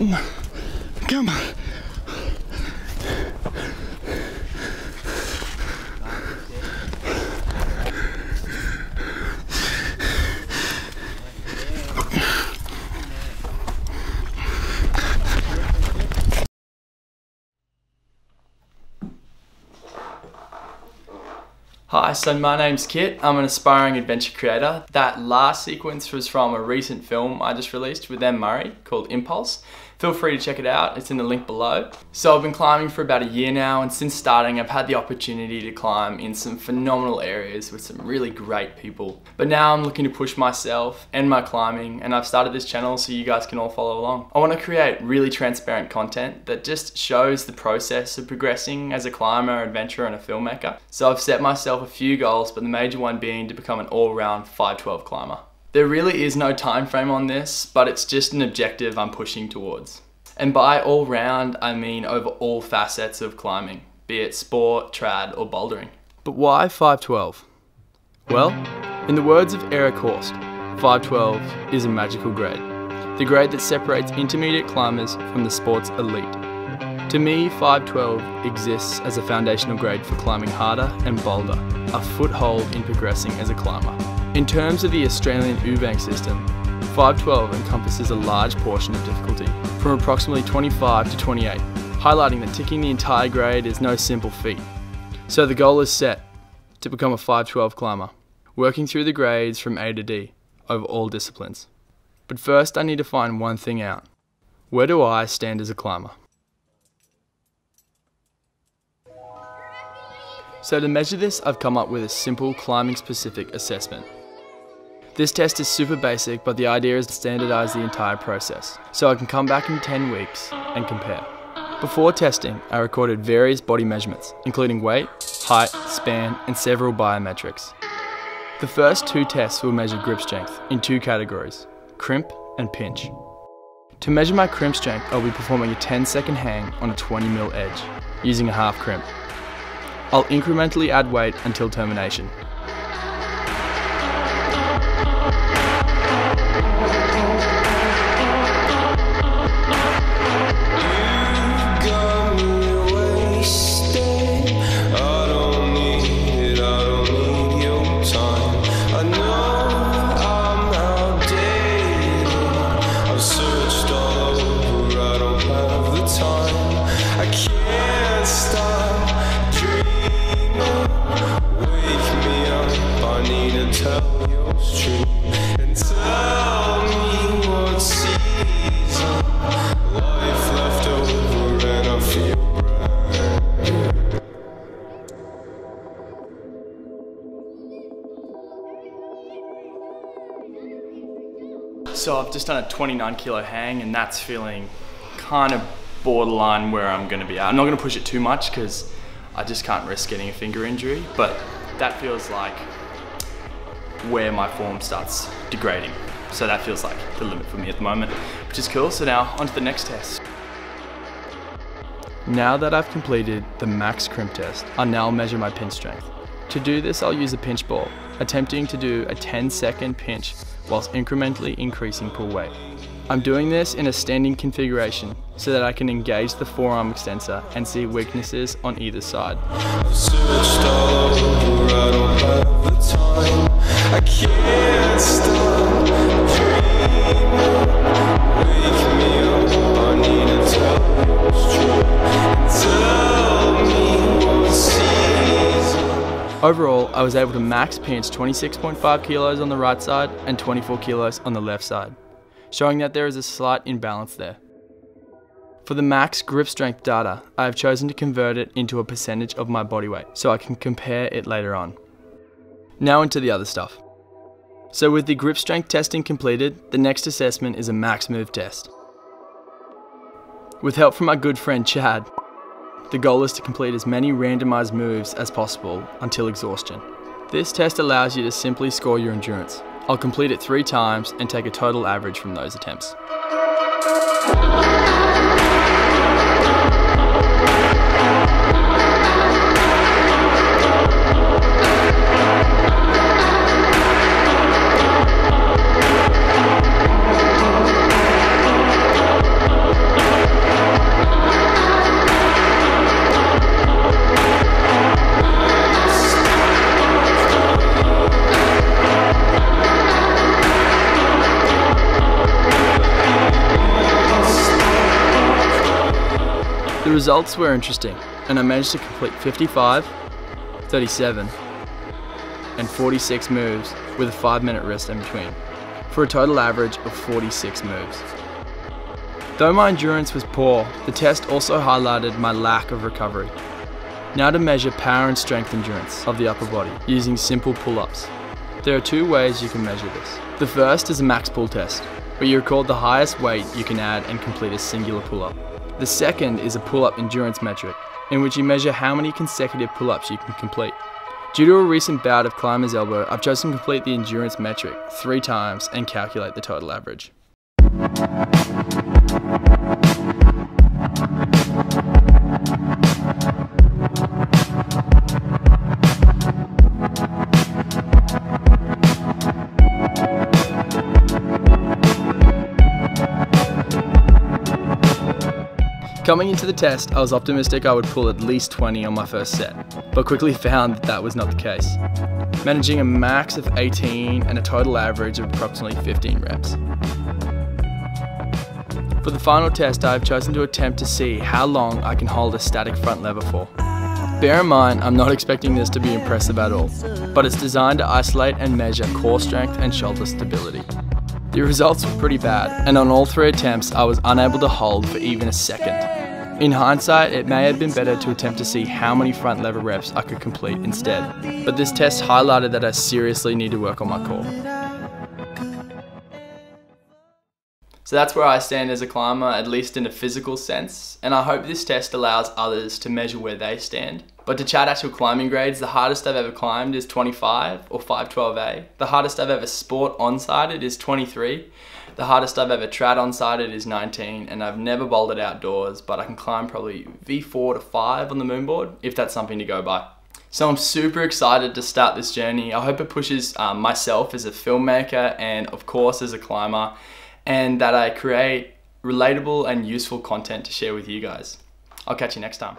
Come on. Hi, so my name's Kit. I'm an aspiring adventure creator. That last sequence was from a recent film I just released with Em Murray called Impulse. Feel free to check it out, it's in the link below. So I've been climbing for about a year now, and since starting I've had the opportunity to climb in some phenomenal areas with some really great people. But now I'm looking to push myself and my climbing, and I've started this channel so you guys can all follow along. I want to create really transparent content that just shows the process of progressing as a climber, adventurer and a filmmaker. So I've set myself a few goals, but the major one being to become an all-round 512 climber. There really is no time frame on this, but it's just an objective I'm pushing towards. And by all-round, I mean over all facets of climbing, be it sport, trad or bouldering. But why 512? Well, in the words of Eric Horst, 512 is a magical grade. The grade that separates intermediate climbers from the sport's elite. To me, 512 exists as a foundational grade for climbing harder and bolder, a foothold in progressing as a climber. In terms of the Australian UBank system, 512 encompasses a large portion of difficulty, from approximately 25 to 28, highlighting that ticking the entire grade is no simple feat. So the goal is set, to become a 512 climber, working through the grades from A to D, over all disciplines. But first I need to find one thing out. Where do I stand as a climber? So to measure this, I've come up with a simple climbing specific assessment. This test is super basic, but the idea is to standardize the entire process, so I can come back in 10 weeks and compare. Before testing, I recorded various body measurements, including weight, height, span, and several biometrics. The first two tests will measure grip strength in two categories, crimp and pinch. To measure my crimp strength, I'll be performing a 10-second hang on a 20mm edge, using a half crimp. I'll incrementally add weight until termination. So I've just done a 29kg hang, and that's feeling kind of borderline where I'm going to be at. I'm not going to push it too much because I just can't risk getting a finger injury, but that feels like where my form starts degrading. So that feels like the limit for me at the moment, which is cool. So now on to the next test. Now that I've completed the max crimp test, I'll now measure my pinch strength. To do this, I'll use a pinch ball, attempting to do a 10-second pinch whilst incrementally increasing pull weight. I'm doing this in a standing configuration so that I can engage the forearm extensor and see weaknesses on either side. Overall, I was able to max pinch 26.5 kilos on the right side and 24 kilos on the left side, showing that there is a slight imbalance there. For the max grip strength data, I have chosen to convert it into a percentage of my body weight, so I can compare it later on. Now into the other stuff. So with the grip strength testing completed, the next assessment is a max move test. With help from my good friend Chad, the goal is to complete as many randomized moves as possible until exhaustion. This test allows you to simply score your endurance. I'll complete it 3 times and take a total average from those attempts. The results were interesting, and I managed to complete 55, 37, and 46 moves with a 5-minute rest in between, for a total average of 46 moves. Though my endurance was poor, the test also highlighted my lack of recovery. Now to measure power and strength endurance of the upper body using simple pull-ups. There are two ways you can measure this. The first is a max pull test, where you record the highest weight you can add and complete a singular pull-up. The second is a pull-up endurance metric, in which you measure how many consecutive pull-ups you can complete. Due to a recent bout of climber's elbow, I've chosen to complete the endurance metric 3 times and calculate the total average. Coming into the test, I was optimistic I would pull at least 20 on my first set, but quickly found that was not the case, managing a max of 18 and a total average of approximately 15 reps. For the final test, I have chosen to attempt to see how long I can hold a static front lever for. Bear in mind, I'm not expecting this to be impressive at all, but it's designed to isolate and measure core strength and shoulder stability. The results were pretty bad, and on all 3 attempts, I was unable to hold for even a second. In hindsight, it may have been better to attempt to see how many front lever reps I could complete instead, but this test highlighted that I seriously need to work on my core. So that's where I stand as a climber, at least in a physical sense, and I hope this test allows others to measure where they stand. But to chat actual climbing grades, the hardest I've ever climbed is 25 or 512A. The hardest I've ever sport on-sided is 23. The hardest I've ever trad on-sided is 19, and I've never bolted outdoors, but I can climb probably V4 to 5 on the moonboard, if that's something to go by. So I'm super excited to start this journey. I hope it pushes myself as a filmmaker and of course as a climber, and that I create relatable and useful content to share with you guys. I'll catch you next time.